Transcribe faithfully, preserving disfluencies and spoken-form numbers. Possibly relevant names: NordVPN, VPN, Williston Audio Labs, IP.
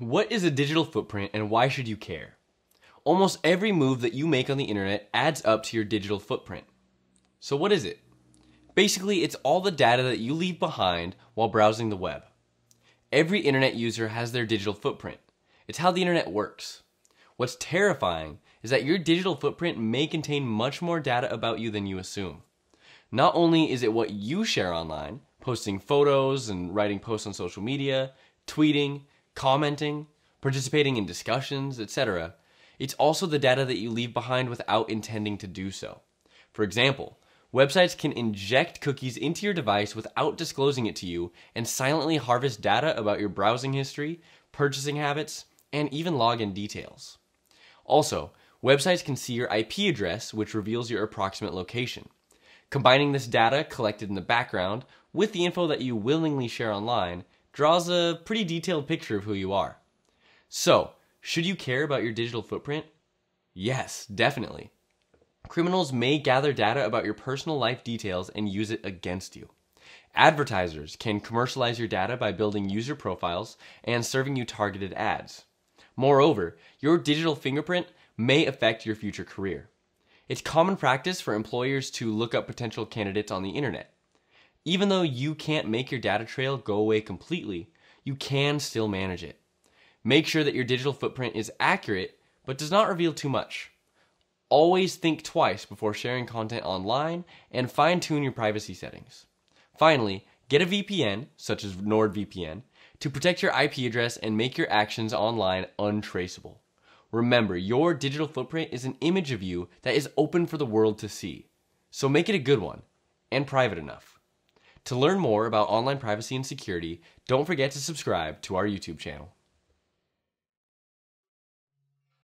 What is a digital footprint and why should you care? Almost every move that you make on the internet adds up to your digital footprint. So what is it? Basically, it's all the data that you leave behind while browsing the web. Every internet user has their digital footprint. It's how the internet works. What's terrifying is that your digital footprint may contain much more data about you than you assume. Not only is it what you share online, posting photos and writing posts on social media, tweeting, commenting, participating in discussions, et cetera. It's also the data that you leave behind without intending to do so. For example, websites can inject cookies into your device without disclosing it to you and silently harvest data about your browsing history, purchasing habits, and even login details. Also, websites can see your I P address, which reveals your approximate location. Combining this data collected in the background with the info that you willingly share online draws a pretty detailed picture of who you are. So, should you care about your digital footprint? Yes, definitely. Criminals may gather data about your personal life details and use it against you. Advertisers can commercialize your data by building user profiles and serving you targeted ads. Moreover, your digital fingerprint may affect your future career. It's common practice for employers to look up potential candidates on the internet. Even though you can't make your data trail go away completely, you can still manage it. Make sure that your digital footprint is accurate, but does not reveal too much. Always think twice before sharing content online and fine-tune your privacy settings. Finally, get a V P N, such as NordVPN, to protect your I P address and make your actions online untraceable. Remember, your digital footprint is an image of you that is open for the world to see. So make it a good one and private enough. To learn more about online privacy and security, don't forget to subscribe to our YouTube channel.